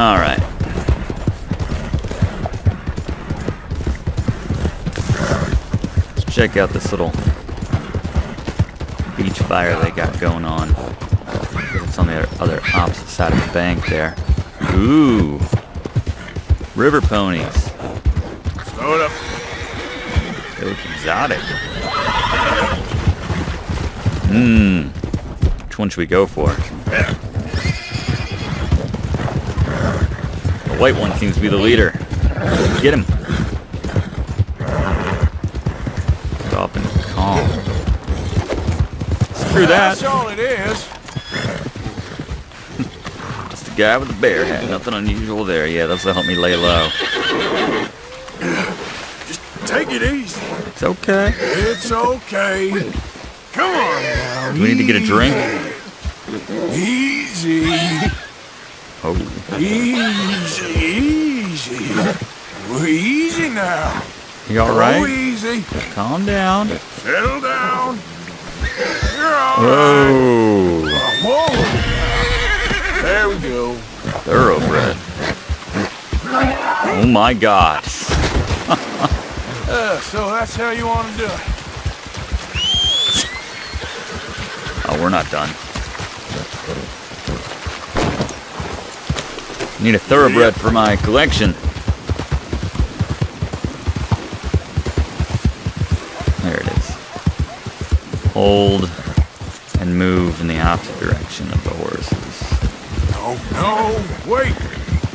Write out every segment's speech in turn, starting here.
Alright. Let's check out this little beach fire they got going on. It's on the other opposite side of the bank there. Ooh! River ponies. Slow it up. They look exotic. Mmm. Which one should we go for? The white one seems to be the leader. Get him. Stop and calm. Screw that. That's all it is. That's the guy with the bear hat. Nothing unusual there. Yeah, that's to help me lay low. Just take it easy. It's okay. It's okay. Come on now. Do we need to get a drink? Easy. Oh. Easy, easy. We're easy now. You all right? Oh, easy. Calm down. Settle down. You're all right. Whoa. There we go. Thoroughbred. Oh my God. So that's how you want to do it. Oh, we're not done. Need a thoroughbred for my collection. There it is. Hold and move in the opposite direction of the horses. No, no, wait.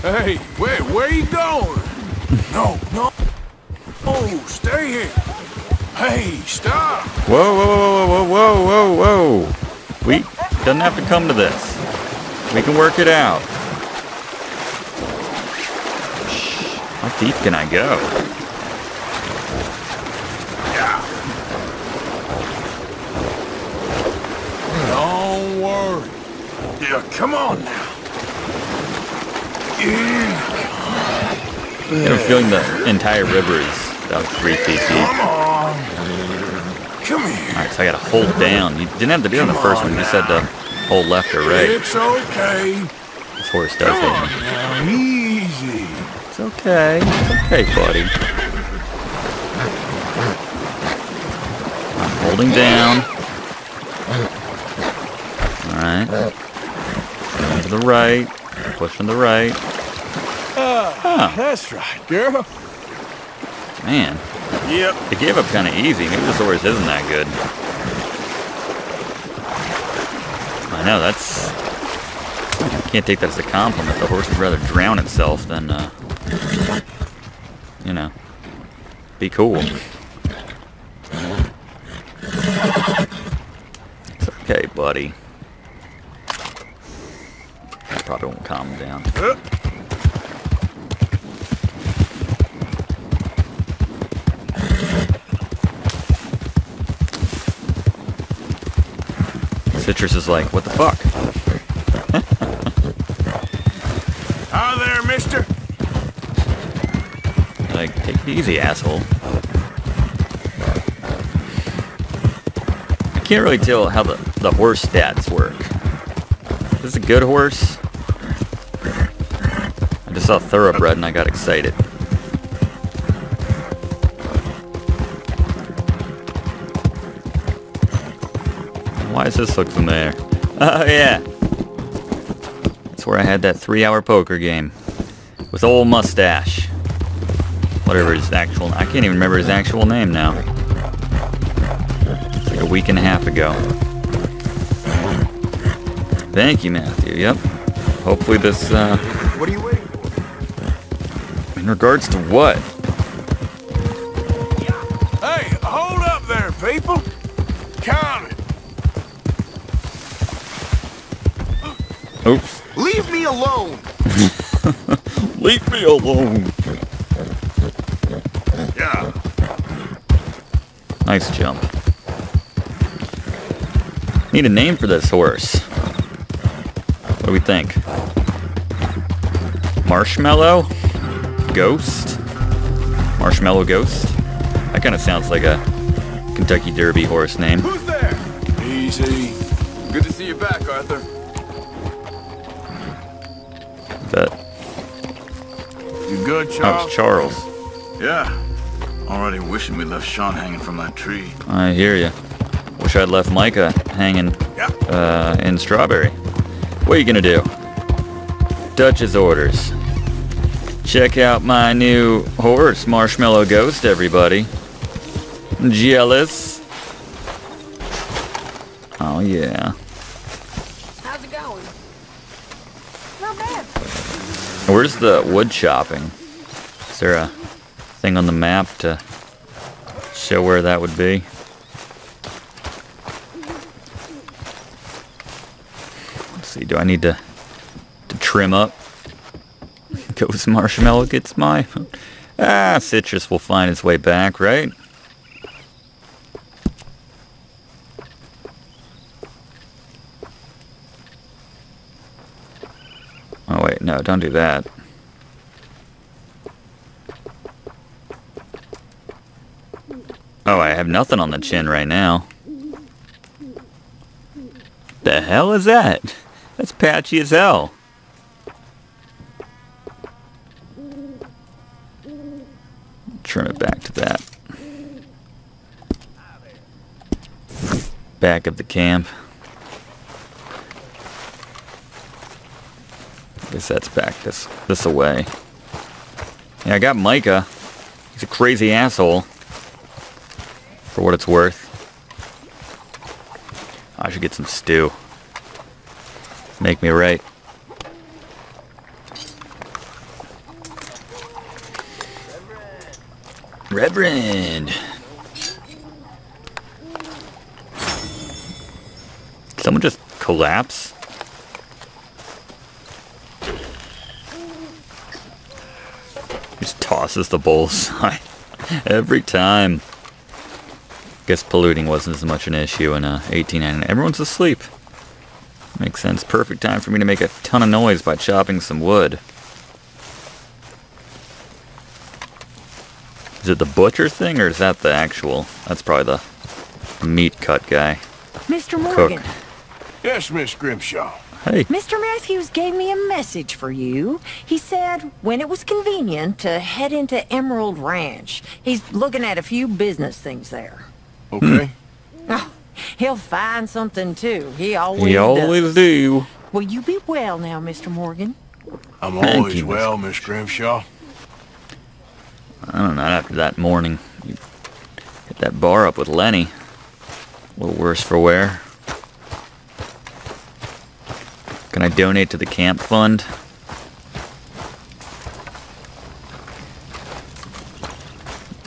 Hey, wait, where you going? No, no. Oh, stay here. Hey, stop. Whoa, whoa, whoa, whoa, whoa, whoa, whoa. We doesn't have to come to this. We can work it out. Shh. How deep can I go? Yeah. Don't worry. Yeah, come on now. Yeah. I have a feeling the entire river is about 3 feet deep. Come on. Come here. Alright, so I gotta hold down. You didn't have to do it on the first one. You just had to hold left or right. It's okay. This horse does it. Easy. It's okay. It's okay, buddy. I'm holding down. Alright. Going to the right. Pushing the right. Huh. That's right, girl. Man. Yep. It gave up kind of easy. Maybe this horse isn't that good. I know, that's... I can't take that as a compliment. The horse would rather drown itself than, you know, be cool. It's okay, buddy. I probably won't calm him down. Citrus is like, what the fuck? Hi there, mister. Like, take it easy, asshole. I can't really tell how the horse stats work. Is this a good horse? I just saw thoroughbred and I got excited. Why does this look familiar? Oh, yeah. That's where I had that 3-hour poker game. With old mustache. Whatever his actual... I can't even remember his actual name now. It's like a week and a half ago. Thank you, Matthew. Yep. Hopefully this, What are you waiting for? In regards to what? Hey, hold up there, people! Count it! Oops. Leave me alone! Leave me alone! Yeah. Nice jump. Need a name for this horse. What do we think? Marshmallow? Ghost? Marshmallow Ghost? That kind of sounds like a Kentucky Derby horse name. Who's there? Easy. Good to see you back, Arthur. That good, Charles? That's Charles. Yeah. Already wishing we left Sean hanging from that tree. I hear ya. Wish I'd left Micah hanging in Strawberry. What are you gonna do? Dutch's orders. Check out my new horse, Marshmallow Ghost, everybody. Jealous? Oh, yeah. How's it going? Not bad. Where's the wood chopping? Is there a thing on the map to show where that would be? Let's see, do I need to trim up? Ghost Marshmallow gets my... citrus will find its way back, right? Oh wait, no, don't do that. Oh, I have nothing on the chin right now. The hell is that? That's patchy as hell. Trim it back to that. Back of the camp. I guess that's back this away. Yeah, I got Micah. He's a crazy asshole. For what it's worth. I should get some stew. Make me right. Reverend! Did someone just collapse? Just tosses the bowl aside every time. Guess polluting wasn't as much an issue in 1899. Everyone's asleep. Makes sense. Perfect time for me to make a ton of noise by chopping some wood. Is it the butcher thing, or is that the actual? That's probably the meat cut guy. Mr. Morgan. Cook. Yes, Miss Grimshaw. Hey. Mr. Matthews gave me a message for you. He said when it was convenient to head into Emerald Ranch. He's looking at a few business things there. Okay. Oh, he'll find something too. He always does. Will you be well now, Mr. Morgan? I'm always well, Miss Grimshaw. I don't know, after that morning, you hit that bar up with Lenny. A little worse for wear. Can I donate to the camp fund?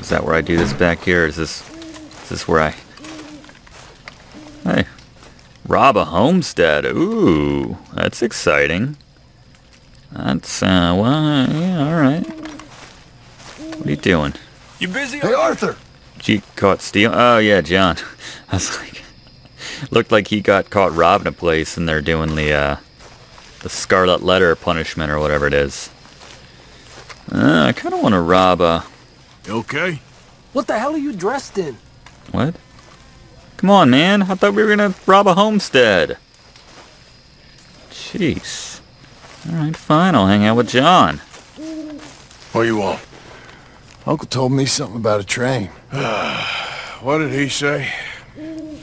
Is that where I do this back here? Is this where I... Hey, rob a homestead. Ooh, that's exciting. That's, well, yeah, alright. What are you doing? You busy? Hey, Arthur! She caught stealing? Oh, yeah, John. I was like... Looked like he got caught robbing a place and they're doing the Scarlet Letter punishment or whatever it is. I kind of want to rob a... You okay? What the hell are you dressed in? What? Come on, man. I thought we were going to rob a homestead. Jeez. Alright, fine. I'll hang out with John. What you want? Uncle told me something about a train. What did he say?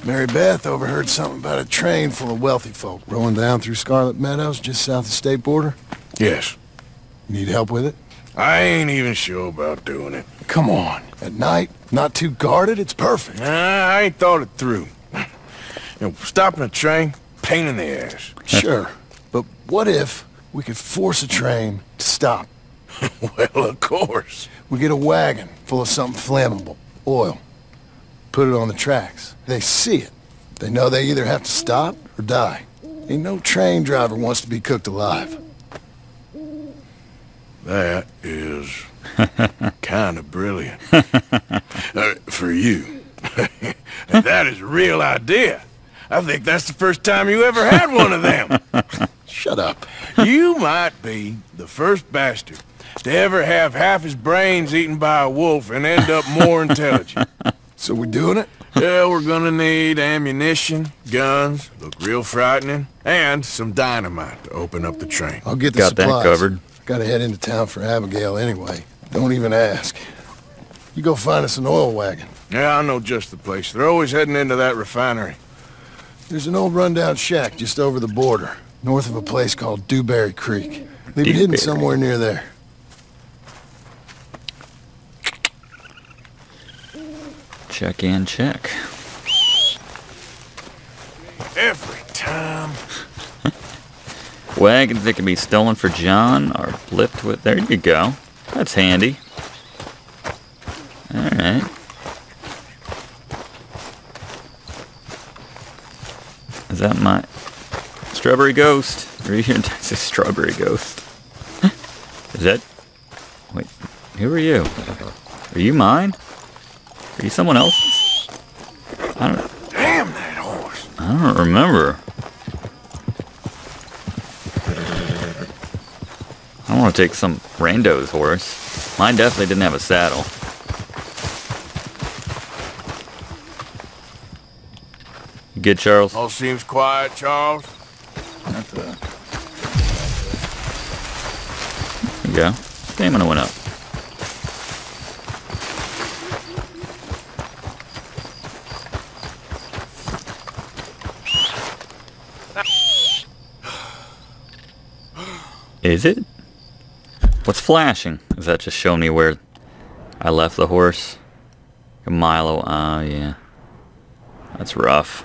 Mary Beth overheard something about a train full of wealthy folk rolling down through Scarlet Meadows just south of the state border? Yes. You need help with it? I ain't even sure about doing it. Come on. At night, not too guarded, it's perfect. Nah, I ain't thought it through. You know, stopping a train, pain in the ass. Sure. But what if we could force a train to stop? Well, of course. We get a wagon full of something flammable, oil. Put it on the tracks. They see it. They know they either have to stop or die. Ain't no train driver wants to be cooked alive. That is kind of brilliant. For you. That is a real idea. I think that's the first time you ever had one of them. Shut up. You might be the first bastard to ever have half his brains eaten by a wolf and end up more intelligent. So we're doing it? Yeah, we're gonna need ammunition, guns, look real frightening, and some dynamite to open up the train. I'll get the supplies. Got that covered. Gotta head into town for Abigail anyway. Don't even ask. You go find us an oil wagon. Yeah, I know just the place. They're always heading into that refinery. There's an old rundown shack just over the border, north of a place called Dewberry Creek. They've been hidden somewhere near there. Check and check. Every time. Wagons that can be stolen for John are blipped with. There you go. That's handy. Alright. Is that my strawberry ghost? It's a strawberry ghost. Is that? Wait, who are you? Are you mine? Are you someone else's? I don't know. Damn that horse! I don't remember. I don't want to take some rando's horse. Mine definitely didn't have a saddle. You good, Charles? All seems quiet, Charles. There you go. Stamina went up. Is it? What's flashing? Does that just show me where I left the horse? Milo, oh yeah. That's rough.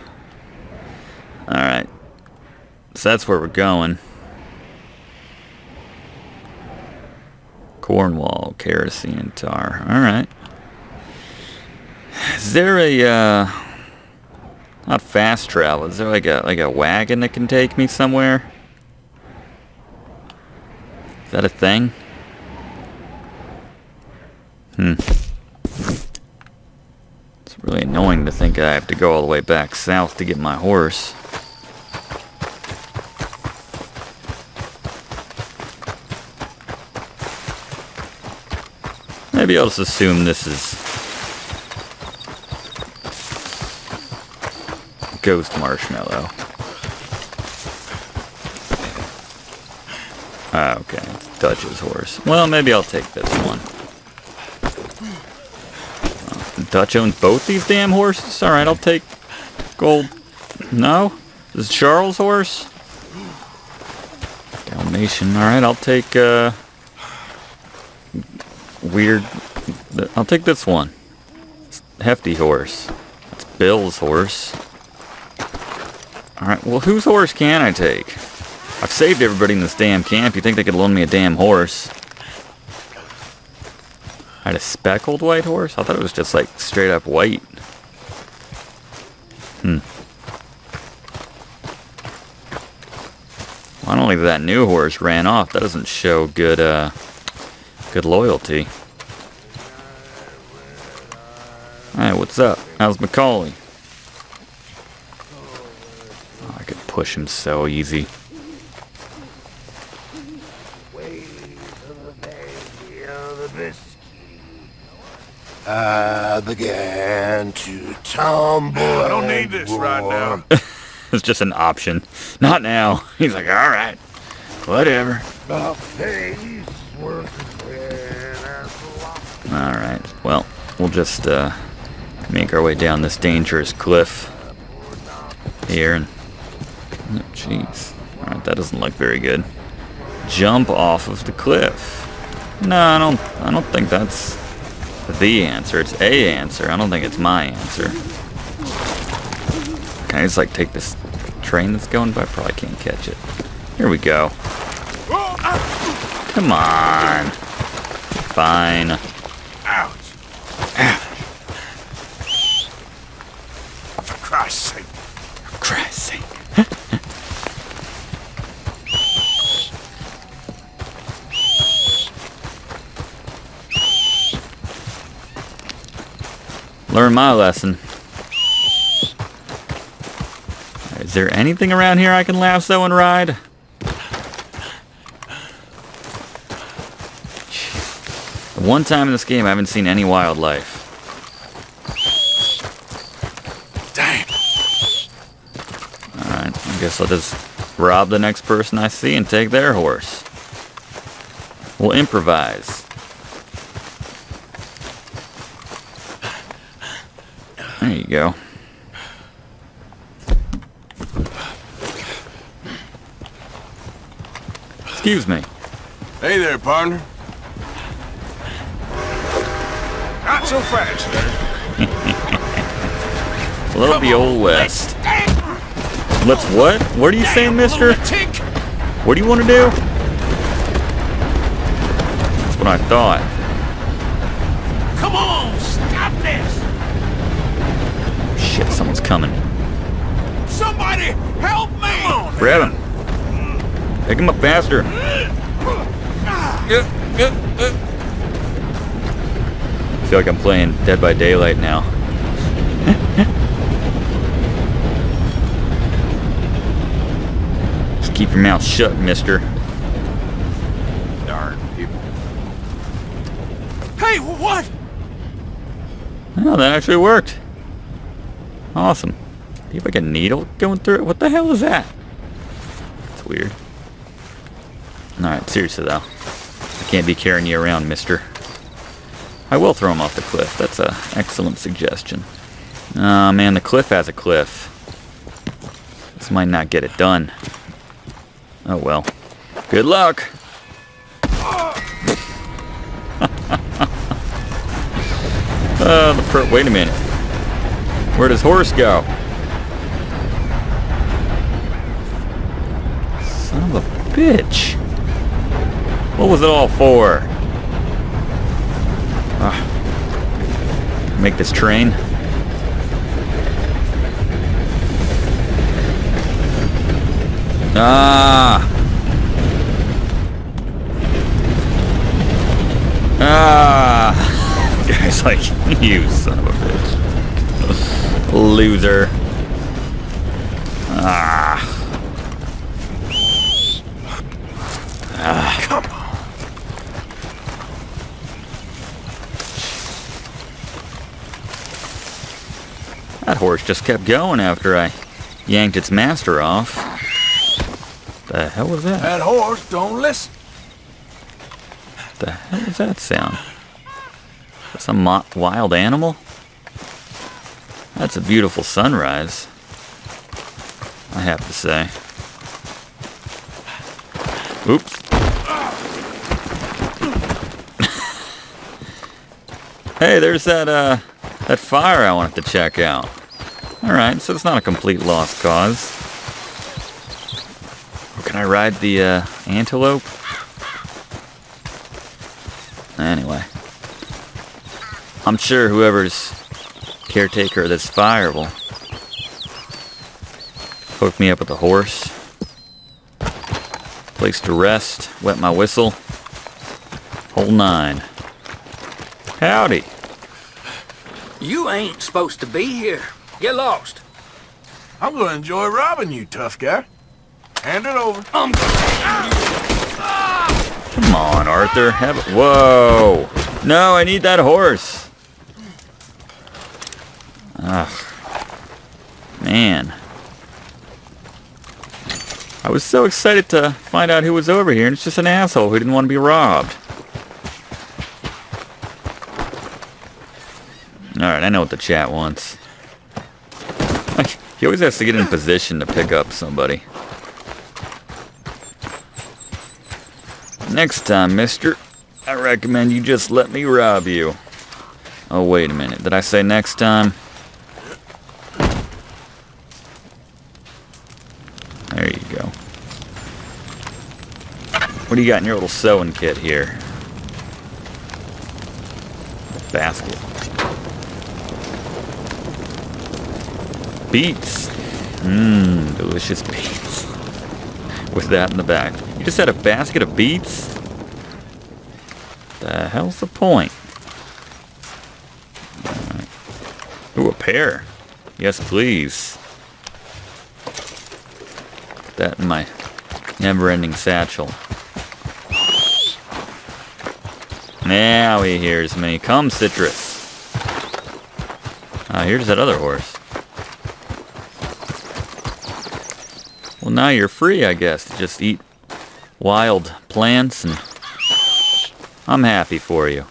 Alright. So that's where we're going. Cornwall, kerosene tar. Alright. Is there a not fast travel, is there like a wagon that can take me somewhere? Is that a thing? It's really annoying to think I have to go all the way back south to get my horse. Maybe I'll just assume this is Ghost Marshmallow. Ah, okay, it's Dutch's horse. Well, maybe I'll take this one. Dutch owns both these damn horses? Alright, I'll take gold. No? This is Charles' horse? Dalmatian. Alright, I'll take, weird. I'll take this one. It's hefty horse. That's Bill's horse. Alright, well, whose horse can I take? I've saved everybody in this damn camp. You think they could loan me a damn horse? I had a speckled white horse? I thought it was just like straight up white. Well, not only did that new horse ran off, that doesn't show good, good loyalty. Alright, what's up? How's Macaulay? Oh, I could push him so easy. I began to tumble. I don't need this right now. It's just an option. Not now. He's like, all right, whatever. All right. Well, we'll just make our way down this dangerous cliff here. And oh, jeez. All right, that doesn't look very good. Jump off of the cliff. No, I don't think that's the answer. It's a answer. I don't think it's my answer. Can I just like take this train that's going by? Probably can't catch it. Here we go. Come on. Fine. Ouch. For Christ's sake. For Christ's sake. Learn my lesson. Is there anything around here I can lasso and ride? One time in this game, I haven't seen any wildlife. Damn. All right, I guess I'll just rob the next person I see and take their horse. We'll improvise. There you go. Excuse me. Hey there, partner. Not so fast. Love the Old West. Let's what? What are you saying, mister? What do you want to do? That's what I thought. Come on, stop this! Shit, someone's coming. Somebody help me! Grab him. Pick him up faster. I feel like I'm playing Dead by Daylight now. Just keep your mouth shut, mister. Darn people. Hey, what? Oh, that actually worked. Awesome. Do you have like a needle going through it? What the hell is that? It's weird. Alright, seriously though. Can't be carrying you around, mister. I will throw him off the cliff. That's an excellent suggestion. Aw, man, the cliff has a cliff. This might not get it done. Oh, well. Good luck! Wait a minute. Where does horse go? Son of a bitch! What was it all for? Make this train. Guys like you, son of a bitch. Loser. Come on. That horse just kept going after I yanked its master off. The hell was that? That horse don't listen. The hell was that sound? Some wild animal? That's a beautiful sunrise, I have to say. Oops. Hey, there's that that fire I wanted to check out. Alright, so it's not a complete lost cause. Can I ride the antelope? Anyway. I'm sure whoever's caretaker of this fire will hook me up with a horse. Place to rest, wet my whistle. Whole nine. Howdy! You ain't supposed to be here. Get lost. I'm gonna enjoy robbing you, tough guy. Hand it over. Come on, Arthur. Whoa! No, I need that horse. Ugh. Man. I was so excited to find out who was over here, and it's just an asshole who didn't want to be robbed. Alright, I know what the chat wants. Like, he always has to get in position to pick up somebody. Next time, mister, I recommend you just let me rob you. Oh, wait a minute. Did I say next time? There you go. What do you got in your little sewing kit here? Basket. Beets. Mmm, delicious beets. With that in the back. You just had a basket of beets? The hell's the point? Right. Ooh, a pear. Yes, please. Put that in my never-ending satchel. Now he hears me. Come, citrus. Ah, here's that other horse. Well, now you're free, I guess, to just eat wild plants and I'm happy for you.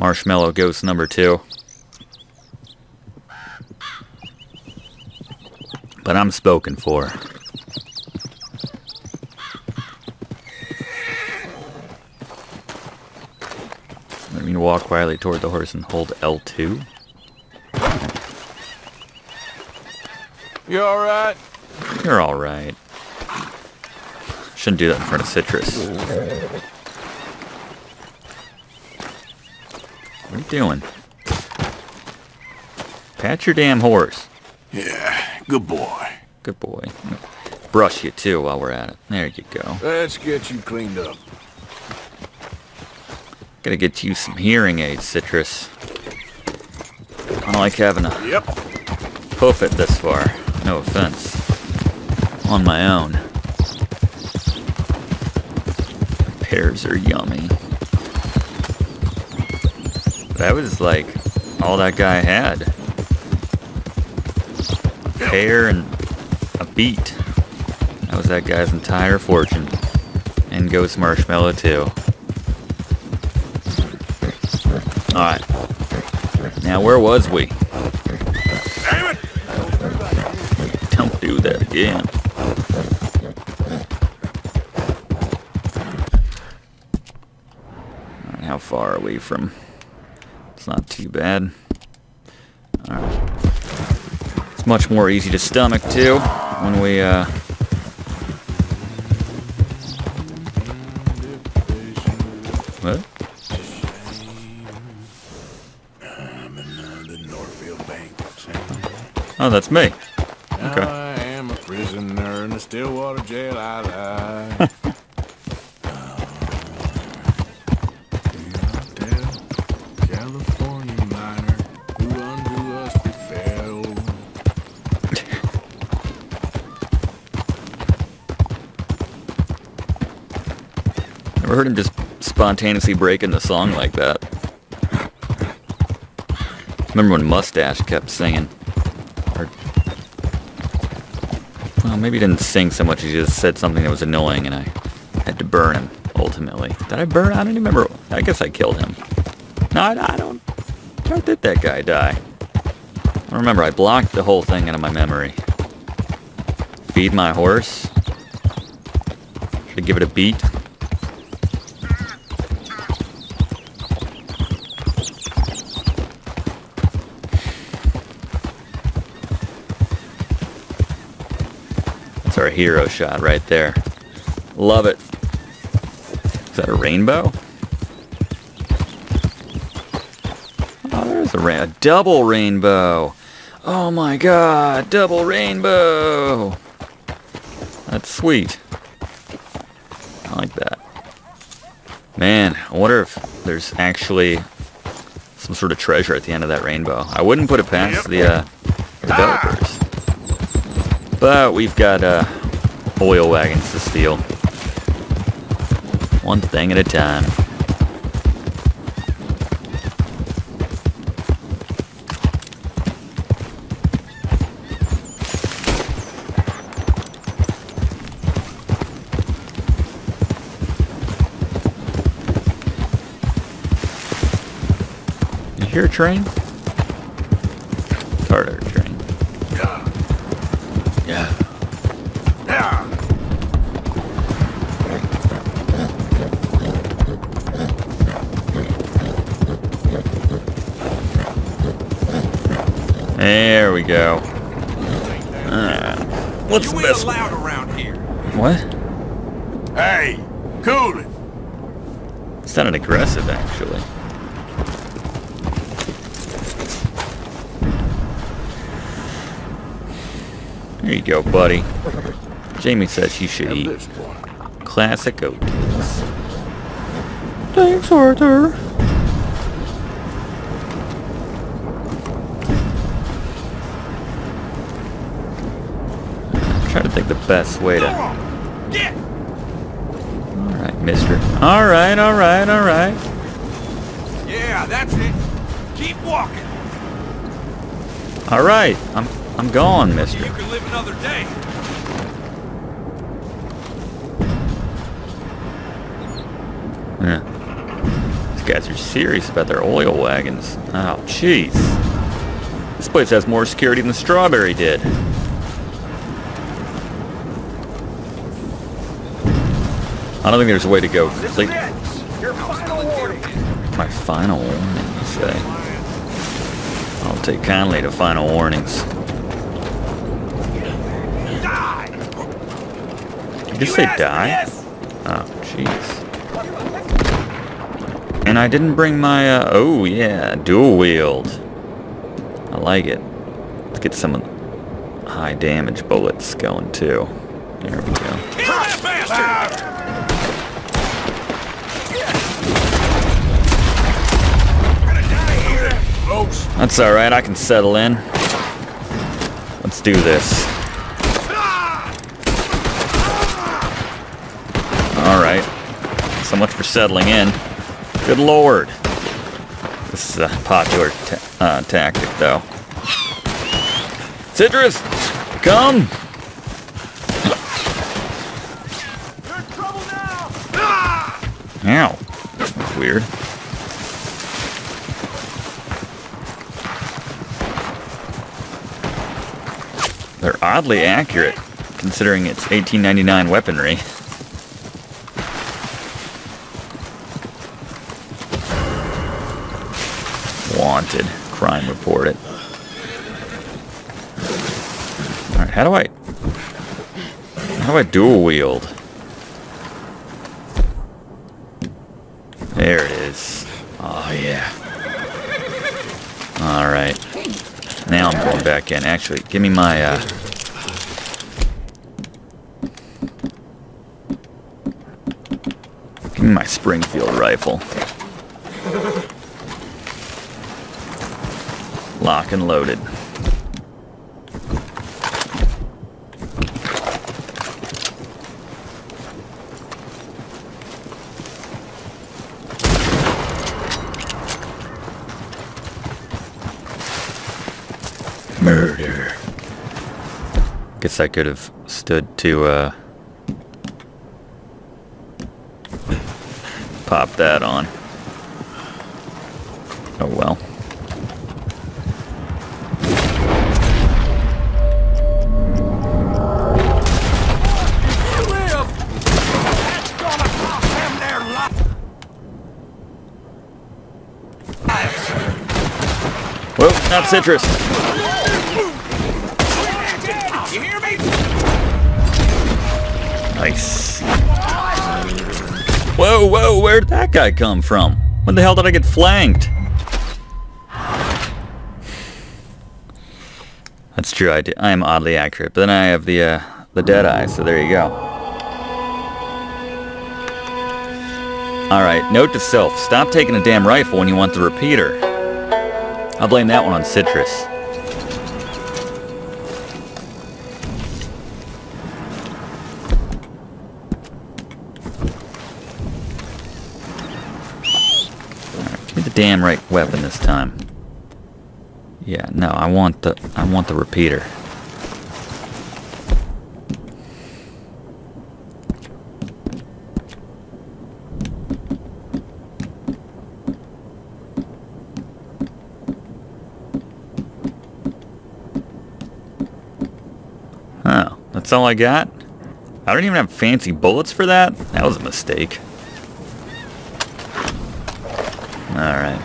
Marshmallow ghost number 2. But I'm spoken for. Let me walk quietly toward the horse and hold L2. You alright? You're alright. Shouldn't do that in front of Citrus. What are you doing? Pat your damn horse. Yeah, good boy. Good boy. Brush you too while we're at it. There you go. Let's get you cleaned up. Gotta get you some hearing aids, Citrus. I don't like having a poof it this far. No offense. On my own. Pears are yummy. That was like all that guy had. A pear and a beet. That was that guy's entire fortune. And ghost marshmallow too. Alright. Now where was we? Damn it! Don't do that again. Alright, how far are we from... It's not too bad. Alright. It's much more easy to stomach too when we Oh, that's me. Okay. I am a prisoner in the Stillwater jail. I lie. California miner who unto us befell. Never heard him just spontaneously breaking the song like that. Remember when Mustache kept singing? Well, maybe he didn't sing so much, he just said something that was annoying and I had to burn him, ultimately. Did I burn? I don't even remember. I guess I killed him. No, I don't... How did that guy die? I remember, I blocked the whole thing out of my memory. Feed my horse? Should I give it a beat? Our hero shot right there. Love it. Is that a rainbow? Oh, there's a double rainbow. Oh my god, double rainbow. That's sweet. I like that. Man, I wonder if there's actually some sort of treasure at the end of that rainbow. I wouldn't put it past the developers. But we've got oil wagons to steal. One thing at a time. You hear a train? Carter train. There we go. What's this? Loud around here. What? Hey, cool it. Sounded aggressive, actually. There you go, buddy. Jamie says she should eat classic oats. Thanks, Arthur. Try to think the best way to... Alright, mister. Alright, alright, alright. Yeah, that's it. Keep walking. Alright, I'm gone, mister. You can live another day. Yeah. These guys are serious about their oil wagons. Oh, jeez. This place has more security than Strawberry did. I don't think there's a way to go complete. My final warning, you say? I don't take kindly to final warnings. Did you say die? Oh, jeez. And I didn't bring my, oh yeah, dual wield. I like it. Let's get some of the high damage bullets going too. There we go. Kill that bastard! That's alright, I can settle in. Let's do this. Alright. So much for settling in. Good lord. This is a popular tactic, though. Citrus! Come! You're in trouble now! Ow. That's weird. They're oddly accurate, considering it's 1899 weaponry. Wanted. Crime reported. Alright, how do I dual wield? There it is. Oh yeah. Alright. Now I'm going back in. Actually, give me my, Springfield rifle. Lock and loaded. Murder. Guess I could have stood to pop that on. Oh well. Whoa, not citrus. Nice. Whoa, whoa, where'd that guy come from? When the hell did I get flanked? That's true, I am oddly accurate. But then I have the dead eye, so there you go. Alright, note to self, stop taking a damn rifle when you want the repeater. I'll blame that one on Citrus. Damn right weapon this time. Yeah, no, I want the repeater. Oh, that's all I got? I don't even have fancy bullets for that? That was a mistake. Alright.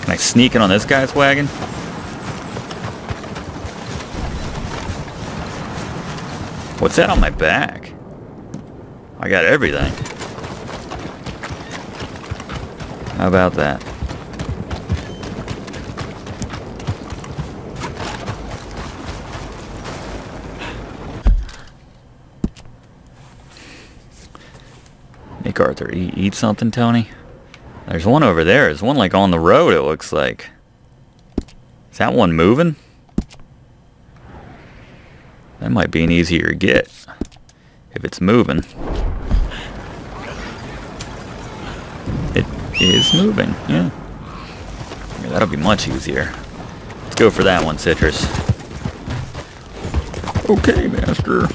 Can I sneak in on this guy's wagon? What's that on my back? I got everything. How about that? MacArthur, eat something, Tony? There's one over there. There's one like on the road, it looks like. Is that one moving? That might be an easier get. If it's moving. It is moving, yeah. That'll be much easier. Let's go for that one, Citrus. Okay, master.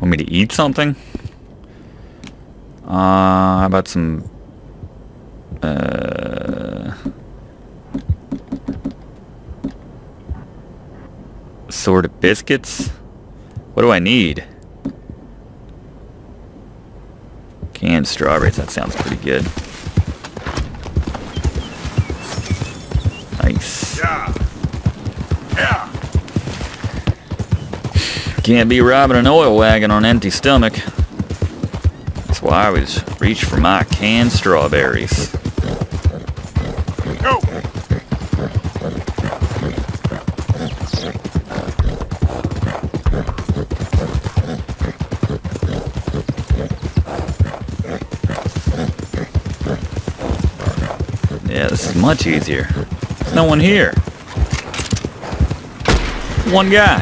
Want me to eat something? How about some... sort of biscuits? What do I need? Canned strawberries, that sounds pretty good. Nice. Yeah. Yeah. Can't be robbing an oil wagon on an empty stomach. That's why I always reach for my canned strawberries. Go. Yeah, this is much easier. There's no one here. One guy.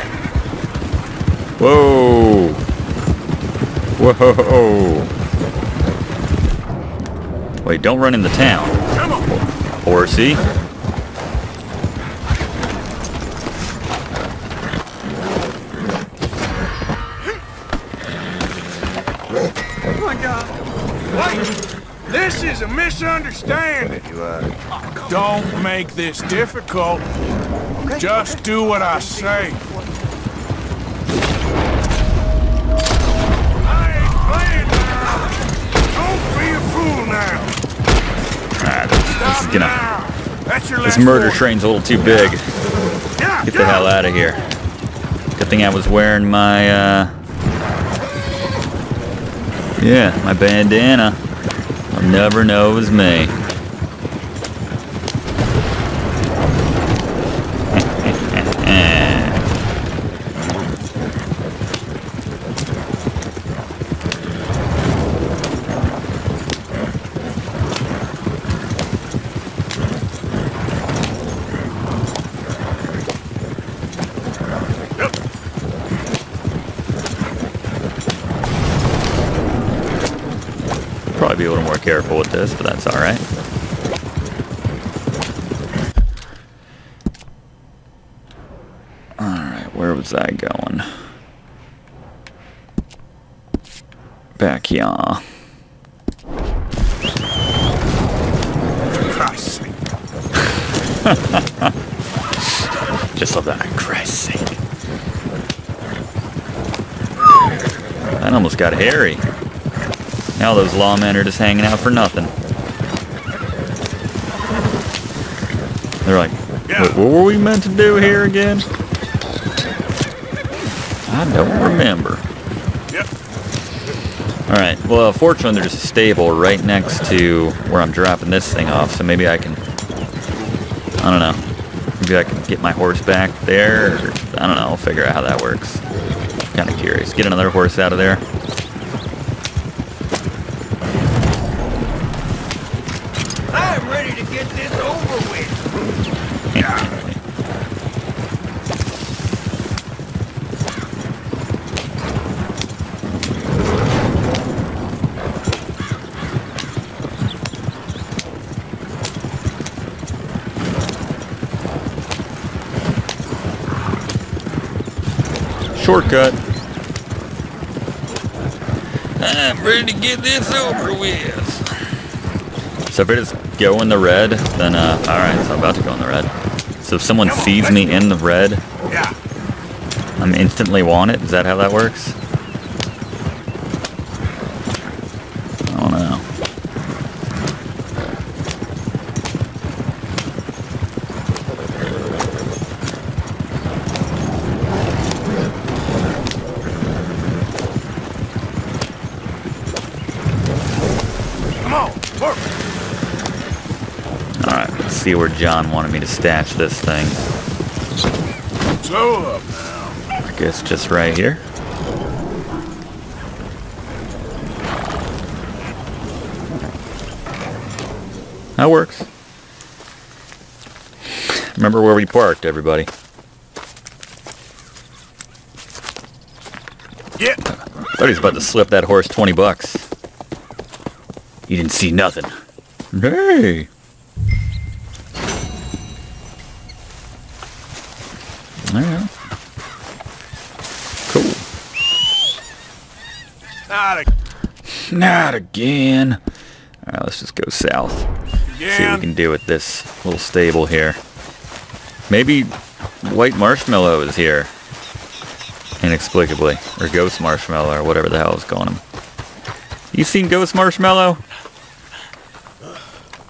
Whoa. Whoa. Wait, don't run in the town. Come on. Horsey. Oh my God. Wait. This is a misunderstanding. Don't make this difficult. Just do what I say. I ain't playing now. Don't be a fool now. This murder train's a little too big. Get the hell out of here. Good thing I was wearing my, yeah, my bandana. Never know it was me. Probably be a little more careful with this, but that's all right. All right, where was I going? Back here. For Christ's sake! Just love that. For Christ's sake! That almost got hairy. Now those lawmen are just hanging out for nothing. They're like, what were we meant to do here again? I don't remember. Yep. Alright, well fortunately there's a stable right next to where I'm dropping this thing off, so maybe I can, I don't know, maybe I can get my horse back there, or, I don't know, I'll figure out how that works. Kind of curious. Get another horse out of there. Shortcut. I'm ready to get this over with. So if it is go in the red, then alright, so I'm about to go in the red. So if someone sees me in the red, I'm instantly wanted. Is that how that works? I don't see where John wanted me to stash this thing. I guess just right here. That works. Remember where we parked, everybody. Yeah. I thought he was about to slip that horse 20 bucks. You didn't see nothing. Hey. Alright. Cool. Not again. Alright, let's just go south. Yeah. See what we can do with this little stable here. Maybe White Marshmallow is here. Inexplicably. Or Ghost Marshmallow, or whatever the hell is calling him. You seen Ghost Marshmallow?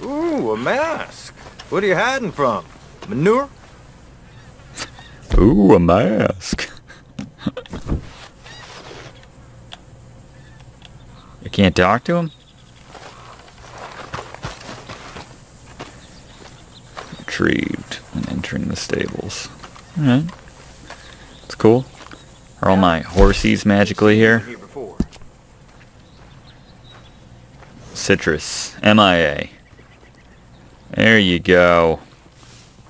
Ooh, a mask. What are you hiding from? Manure? Ooh, a mask. I can't talk to him? Retrieved and entering the stables. Alright. It's cool. Are all my horsies magically here? Citrus. MIA. There you go.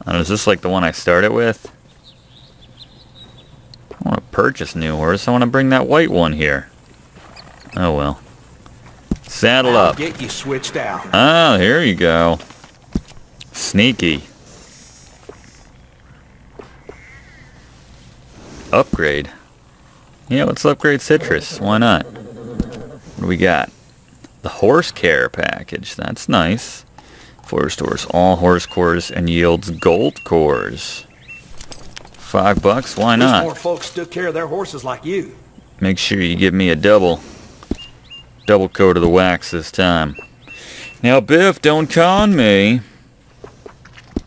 Oh, is this like the one I started with? I want to purchase new horse. I want to bring that white one here. Oh well. Saddle up. Get you switched out. Ah, here you go. Sneaky. Upgrade. Yeah, let's upgrade Citrus. Why not? What do we got? The horse care package. That's nice. Floor stores all horse cores and yields gold cores. $5. Why not? More folks took care of their horses like you. Make sure you give me a double coat of the wax this time. Now, Biff, don't con me.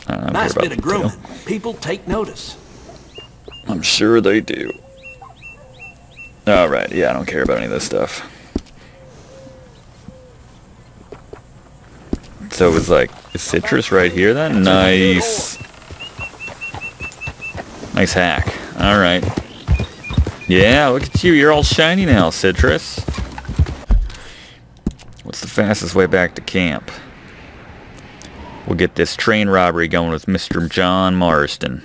Nice bit of grooming. People take notice. I'm sure they do. Alright, yeah, I don't care about any of this stuff. So it was like, is Citrus right here then? Nice. Nice hack. Alright. Yeah, look at you. You're all shiny now, Citrus. What's the fastest way back to camp? We'll get this train robbery going with Mr. John Marston.